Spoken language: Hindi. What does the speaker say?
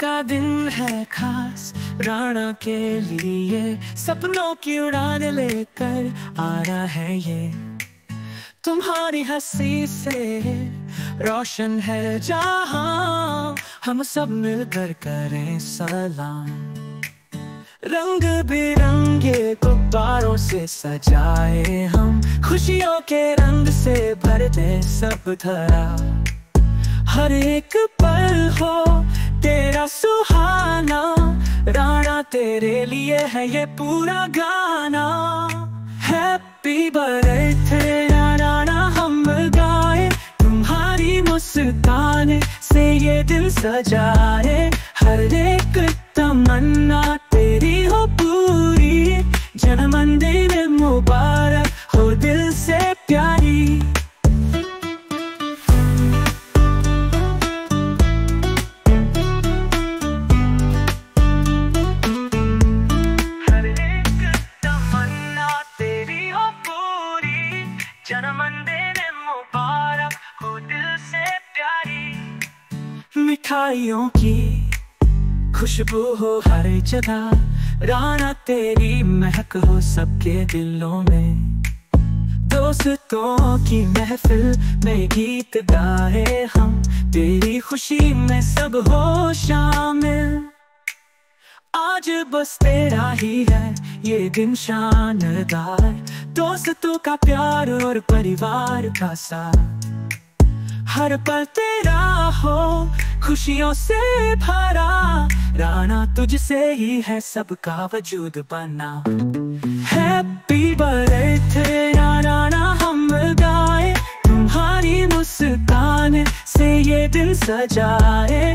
का दिन है खास राना के लिए, सपनों की उड़ान लेकर आ रहा है ये। तुम्हारी हंसी से रोशन है जहां, हम सब मिलकर करें सलाम। रंग बिरंगे गुब्बारों से सजाए हम, खुशियों के रंग से भर दे सब धरा। हर एक पल हो तेरा सुहाना, राना तेरे लिए है ये पूरा गाना। हैप्पी बर्थडे राना हम गाए, तुम्हारी मुस्कान से ये दिल सजाए। हर एक तमन्ना तेरी हो पूरी, जन्मदिन मुबारक हो दिल से प्यारी। जन्मदिन मुबारक हो दिल से प्यारी। मिठाइयों की खुशबू हो हर जगह, राना तेरी महक हो सबके दिलों में। दोस्तों की महफिल में गीत गाए हम, तेरी खुशी में सब हो शामिल। आज बस तेरा ही है ये दिन शानदार, दोस्तों का प्यार और परिवार का साथ। हर पल तेरा हो खुशियों से भरा, राना तुझसे ही है सबका वजूद बना। हैप्पी बर्थडे राना हम गाए, तुम्हारी मुस्कान से ये दिल सजाए।